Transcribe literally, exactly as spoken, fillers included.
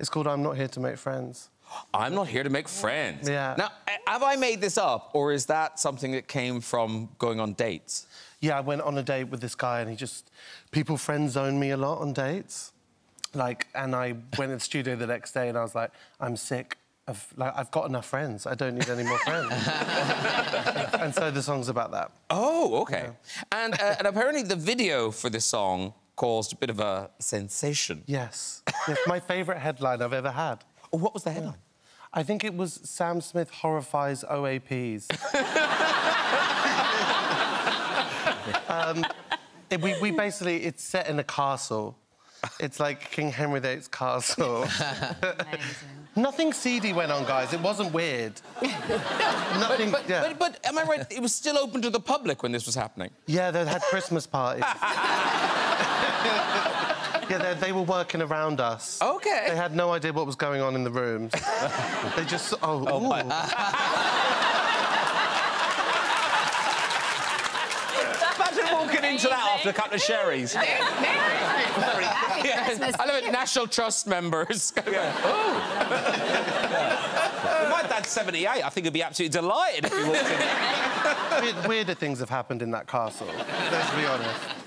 It's called I'm Not Here to Make Friends. I'm Not Here to Make Friends. Yeah. Now, have I made this up, or is that something that came from going on dates? Yeah, I went on a date with this guy, and he just... People friend-zone me a lot on dates. Like, and I went to the studio the next day, and I was like, I'm sick. I've, like, I've got enough friends. I don't need any more friends. And so the song's about that. Oh, OK. Yeah. And, uh, and apparently the video for this song caused a bit of a sensation. Yes. It's my favourite headline I've ever had. Oh, what was the headline? I think it was Sam Smith horrifies O A Ps. um, it, we, we basically... It's set in a castle. It's like King Henry the eighth's castle. Nothing seedy went on, guys. It wasn't weird. Nothing... But, but, yeah. but, but am I right? It was still open to the public when this was happening? Yeah, they had Christmas parties. Yeah, they, they were working around us. OK. They had no idea what was going on in the rooms. They just... Oh, oh my... Imagine walking into that after a couple of sherries. Yeah, I love it. National Trust members. Yeah. Oh. If my dad's seventy-eight, I think he'd be absolutely delighted if he walked in. Weird, weirder things have happened in that castle, let's be honest.